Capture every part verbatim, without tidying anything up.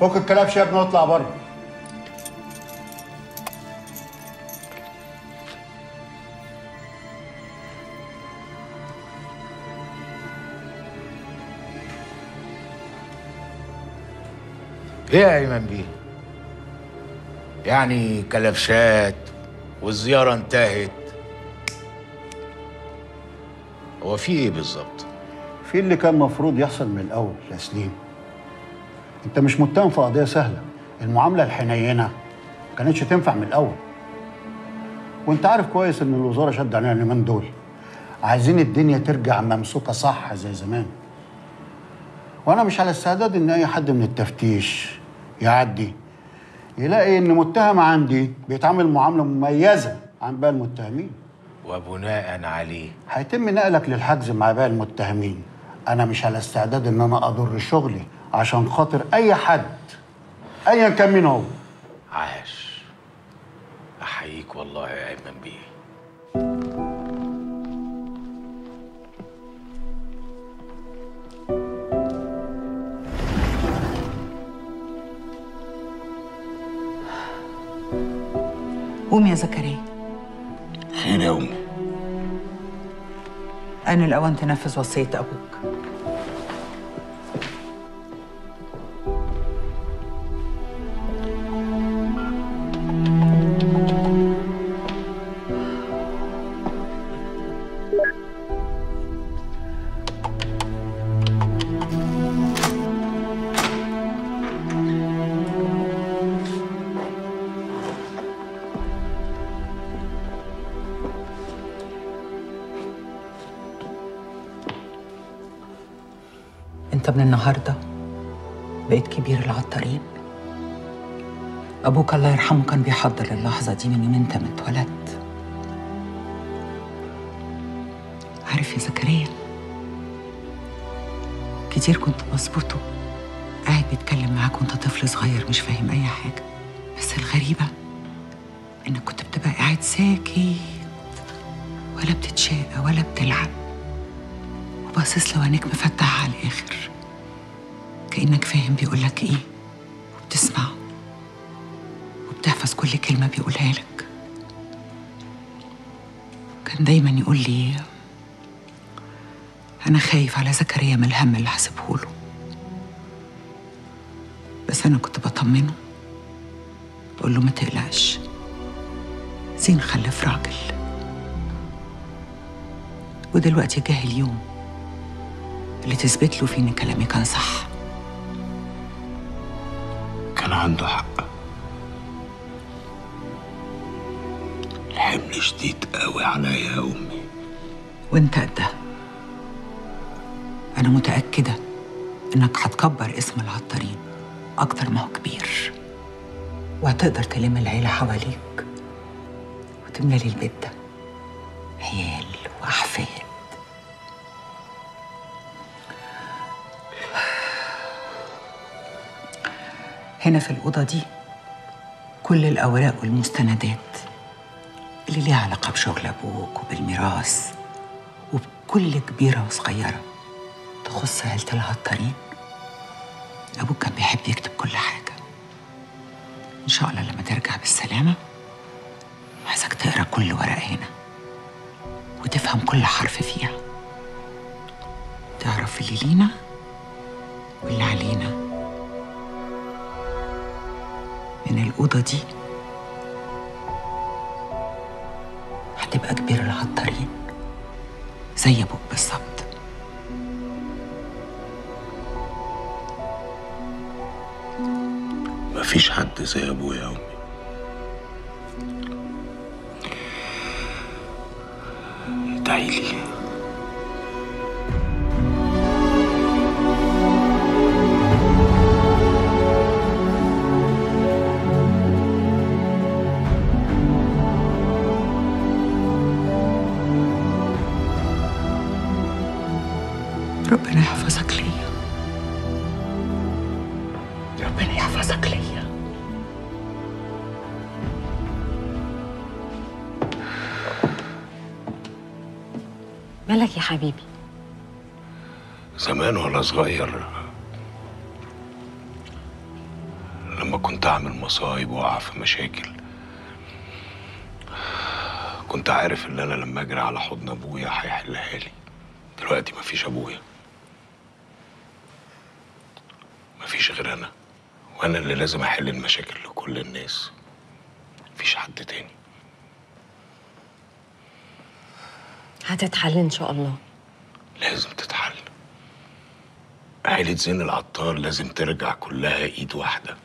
فك الكلاب شاب واطلع بره. ايه يا ايمن بيه؟ يعني كلبشات والزياره انتهت. هو في ايه بالظبط؟ في اللي كان المفروض يحصل من الاول يا سليم. انت مش متهم في قضيه سهله، المعامله الحنينه ما كانتش تنفع من الاول. وانت عارف كويس ان الوزاره شد علينا اليومين دول. عايزين الدنيا ترجع ممسوكه صح زي زمان. وانا مش على استعداد ان اي حد من التفتيش يعدي يلاقي ان متهم عندي بيتعامل معامله مميزه عن باقي المتهمين. وبناء عليه هيتم نقلك للحجز مع باقي المتهمين. انا مش على استعداد ان انا اضر شغلي عشان خاطر اي حد ايا كان مين هو. عاش، احييك والله يا ايمن بيه. قوم يا زكريا. خير يا أمي. أنا الأول تنفذ وصية أبوك. من النهارده بقيت كبير العطارين. ابوك الله يرحمه كان بيحضر اللحظه دي من يوم انت ما اتولدت. عارف يا زكريا، كتير كنت مظبوطه قاعد بيتكلم معاك وانت طفل صغير مش فاهم اي حاجه، بس الغريبه انك كنت بتبقى قاعد ساكت ولا بتتشاقى ولا بتلعب، وباصص لوانك مفتحه على الاخر كأنك فاهم بيقولك ايه، وبتسمعه وبتحفظ كل كلمة بيقولها لك. كان دايما يقول لي أنا خايف على زكريا من الهم اللي هسيبهوله، بس أنا كنت بطمنه بقول له ما تقلقش، زين خلف راجل. ودلوقتي جه اليوم اللي تثبت له فيه إن كلامي كان صح. كان عنده حق، الحمل شديد قوي عليا يا أمي. وأنت قدها. أنا متأكدة إنك هتكبر اسم العطارين أكتر ما هو كبير، وهتقدر تلم العيلة حواليك وتملى لي البيت ده عيال وأحفاد. هنا في الأوضة دي كل الأوراق والمستندات اللي ليها علاقة بشغل أبوك وبالميراث وبكل كبيرة وصغيرة تخص عيلة العطارين. أبوك كان بيحب يكتب كل حاجة. إن شاء الله لما ترجع بالسلامة عايزك تقرأ كل ورقة هنا وتفهم كل حرف فيها، تعرف اللي لينا واللي علينا. من الأوضة دي هتبقى كبير العطارين زي أبوك بالظبط. مفيش حد زي أبويا يا أمي. ادعي لي. ربنا يحفظك ليا، ربنا يحفظك ليا. مالك يا حبيبي؟ زمان وانا صغير لما كنت أعمل مصايب وأقع في مشاكل. كنت عارف إن أنا لما أجري على حضن أبويا هيحلها لي. دلوقتي مفيش أبويا، مفيش غير أنا، وأنا اللي لازم أحل المشاكل لكل الناس، مفيش حد تاني. هتتحل إن شاء الله. لازم تتحل. عيلة زين العطار لازم ترجع كلها إيد واحدة،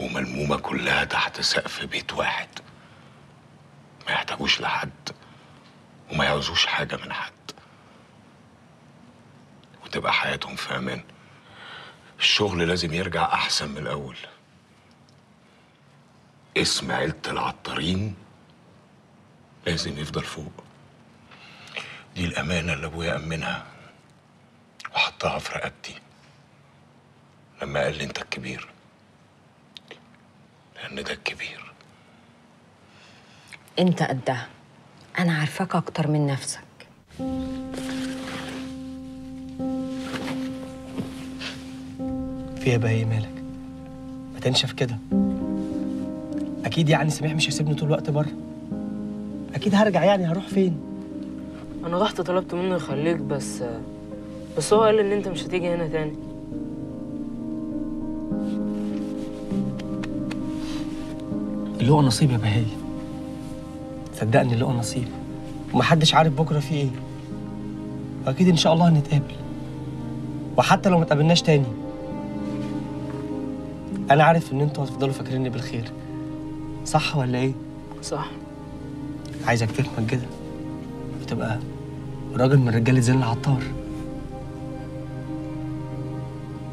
وملمومة كلها تحت سقف بيت واحد، ما يحتاجوش لحد وما يعوزوش حاجة من حد، وتبقى حياتهم في أمان. الشغل لازم يرجع أحسن من الأول. اسم عيلة العطارين لازم يفضل فوق. دي الأمانة اللي أبويا أمنها وحطها في رقبتي لما قال لي أنت الكبير، لأن ده الكبير. أنت قدها، أنا عارفاك أكتر من نفسك. في يا بقى إيه مالك؟ ما تنشف كده. أكيد يعني سميح مش هيسيبني طول الوقت بره. أكيد هرجع، يعني هروح فين؟ أنا رحت طلبت منه يخليك، بس بس هو قال إن أنت مش هتيجي هنا تاني. اللقى نصيب يا بهاء، صدقني اللقى نصيب، ومحدش عارف بكرة فيه إيه. وأكيد إن شاء الله هنتقابل، وحتى لو ما تقابلناش تاني أنا عارف إن أنتوا هتفضلوا فاكريني بالخير، صح ولا إيه؟ صح. عايزك تفهم كده، تبقى راجل من رجاله زين العطار.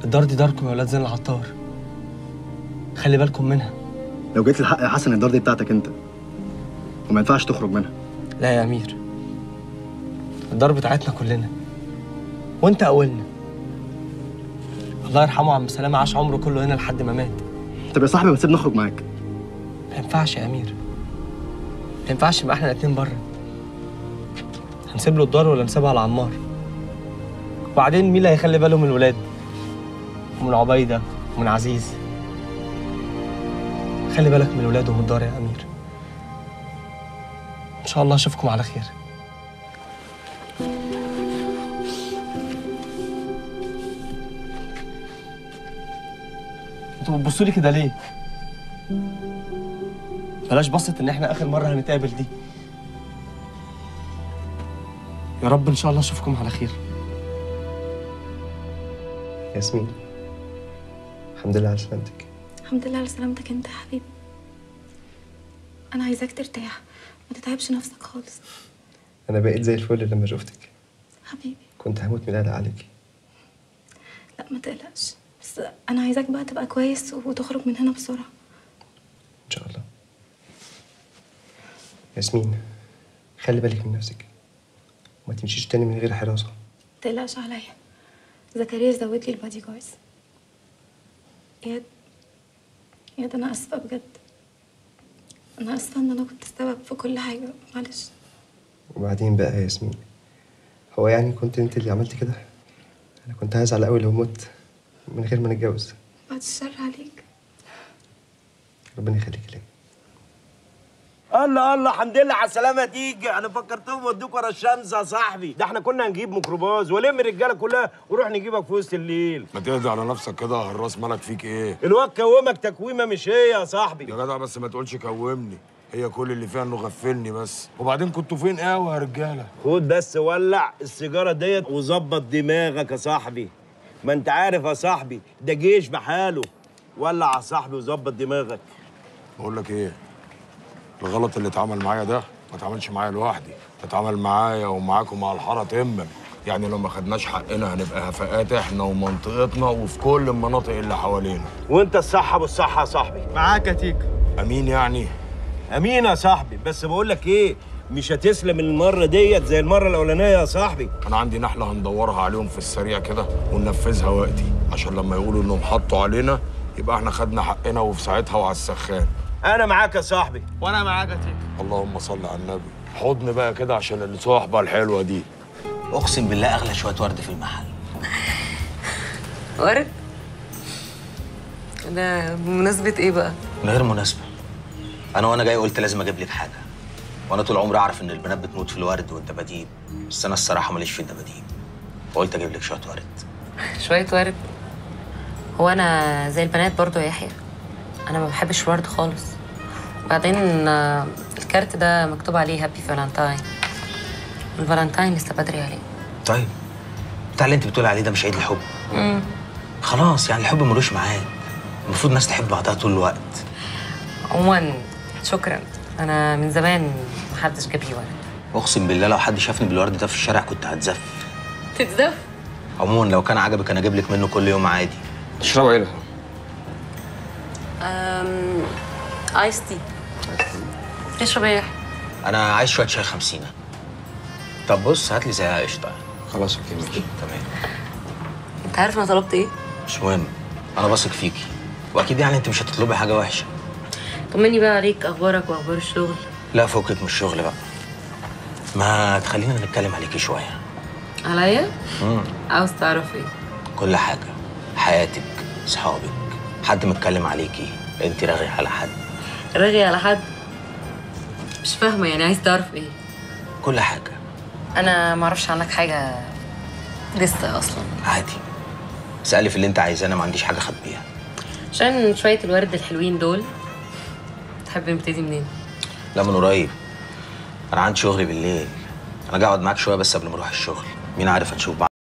الدار دي داركم يا ولاد زين العطار، خلي بالكم منها. لو جيت للحق يا حسن، الدار دي بتاعتك انت وما ينفعش تخرج منها. لا يا امير، الدار بتاعتنا كلنا، وانت اولنا. الله يرحمه عم سلامه، عاش عمره كله هنا لحد ما مات. طب يا صاحبي ما تسيبني اخرج معاك. ما ينفعش يا امير، ما ينفعش نبقى احنا الاتنين بره. نسيب له الدار ولا نسيبها لعمار؟ وبعدين مين اللي هيخلي باله من الولاد؟ ومن عبيده ومن عزيز؟ خلي بالك من الولاد ومن الدار يا امير. ان شاء الله اشوفكم على خير. انتوا بتبصوا لي كده ليه؟ بلاش بصت ان احنا اخر مره هنتقابل دي. يا رب إن شاء الله أشوفكم على خير. ياسمين، الحمد لله على سلامتك. الحمد لله على سلامتك أنت يا حبيبي. أنا عايزاك ترتاح، ما تتعبش نفسك خالص. أنا بقيت زي الفل لما شفتك حبيبي، كنت هموت من القلق عليكي. لا ما تقلقش، بس أنا عايزاك بقى تبقى كويس وتخرج من هنا بسرعة. إن شاء الله. ياسمين، خلي بالك من نفسك، ما تمشيش تاني من غير حراسة. متقلقش عليا، زكريا زودلي البادي جاردز. اياد، اياد أنا آسفة بجد، أنا آسفة إن أنا كنت السبب في كل حاجة، معلش. وبعدين بقى يا ياسمين، هو يعني كنت أنت اللي عملتي كده؟ أنا كنت هزعل أوي لو مت من غير ما نتجوز. بعد الشر عليك. ربنا يخليك ليا. الله الله، الحمد لله على السلامة. تيجي أنا فكرتهم ودوك ورا الشمس يا صاحبي، ده احنا كنا هنجيب ميكروباص ولم الرجالة كلها وروح نجيبك في وسط الليل. ما تهدى على نفسك كده يا هراس، مالك فيك إيه؟ الواد كومك تكويمة مش هي يا صاحبي. يا جدع بس ما تقولش كومني، هي كل اللي فيها إنه غفلني بس. وبعدين كنتوا فين قوي يا رجالة؟ خد بس ولع السيجارة ديت وظبط دماغك يا صاحبي، ما أنت عارف يا صاحبي ده جيش بحاله. ولع يا صاحبي وظبط دماغك. بقول لك إيه؟ الغلط اللي اتعمل معايا ده ما اتعملش معايا لوحدي، اتعمل معايا ومعاك ومع الحاره تماما. يعني لو ما خدناش حقنا هنبقى هفقات احنا ومنطقتنا وفي كل المناطق اللي حوالينا. وانت الصح ابو الصح يا صاحبي. معاك يا تيكا. امين يعني؟ امين يا صاحبي، بس بقول لك ايه، مش هتسلم المره ديت زي المره الاولانيه يا صاحبي. انا عندي نحله هندورها عليهم في السريع كده وننفذها وقتي، عشان لما يقولوا انهم حطوا علينا يبقى احنا خدنا حقنا وفي ساعتها وعلى السخان. أنا معاك يا صاحبي. وأنا معاك يا تيكا. اللهم صل على النبي. حضن بقى كده عشان الصحبة الحلوة دي. أقسم بالله أغلى شوية ورد في المحل. ورد؟ ده بمناسبة ايه بقى؟ غير مناسبة. انا وانا جاي قلت لازم اجيب لك حاجة. وانا طول عمري اعرف ان البنات بتموت في الورد والدباديب، بس انا الصراحة ماليش في الدباديب، فقلت اجيب لك شوية ورد. شوية ورد؟ هو انا زي البنات برضو يا يحيى، انا ما بحبش ورد خالص. وبعدين الكارت ده مكتوب عليه هابي فالنتاين، والفالنتاين لسه بدري عليه. طيب بتاع اللي انت بتقول عليه ده مش عيد الحب؟ امم خلاص، يعني الحب ملوش معاد، المفروض الناس تحب بعضها طول الوقت. عموما شكرا، انا من زمان ما حدش جاب لي ورد. اقسم بالله لو حد شافني بالورد ده في الشارع كنت هتزف. تتزف؟ عموما لو كان عجبك انا اجيب لك منه كل يوم عادي. تشربوا ايه؟ امم ايس تي. تشرب ايه؟ انا عايز شويه شاي خمسينة. طب بص هات لي زيها قشطه. خلاص اوكي ماشي تمام. انت عارف انا طلبت ايه؟ مش مهم، انا بثق فيكي واكيد يعني انت مش هتطلبي حاجه وحشه. طمني بقى عليك، اخبارك واخبار الشغل؟ لا فوقك من الشغل بقى، ما تخلينا نتكلم عليكي شويه. عليا؟ امم عاوز تعرف ايه؟ كل حاجه، حياتك، صحابك، حد متكلم عليكي، انت راغي على حد. راغي على حد؟ مش فاهمه، يعني عايز تعرف ايه؟ كل حاجه. انا ما اعرفش عنك حاجه لسه اصلا. عادي اسالي في اللي انت عايزاه، انا ما عنديش حاجه اخبيها. عشان شويه الورد الحلوين دول تحب نبتدي منين؟ لا من قريب، انا عندي شغلي بالليل، انا جاي اقعد معاك شويه بس قبل ما اروح الشغل، مين عارف هنشوف بعض.